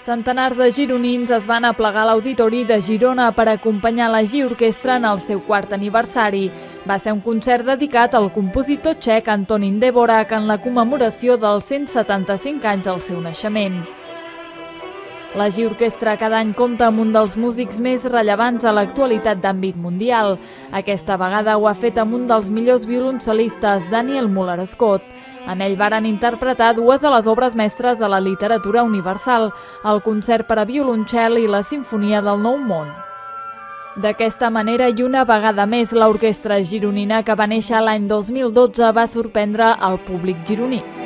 Centenars de gironins es van aplegar a l'Auditori de Girona per acompanyar la Giorquestra en el seu quart aniversari. Va ser un concert dedicat al compositor txec Antonín Dvořák en la commemoració dels 175 anys del seu naixement. La Giorquestra cada any compta amb un dels músics més rellevants a l'actualitat d'àmbit mundial. Aquesta vegada ho ha fet amb un dels millors violoncelistes, Daniel Müller-Schott. Amb ell varen interpretar dues de les obres mestres de la literatura universal, el concert per a violoncel i la Simfonia del Nou Món. D'aquesta manera, i una vegada més, l'orquestra gironina que va néixer l'any 2012 va sorprendre el públic gironí.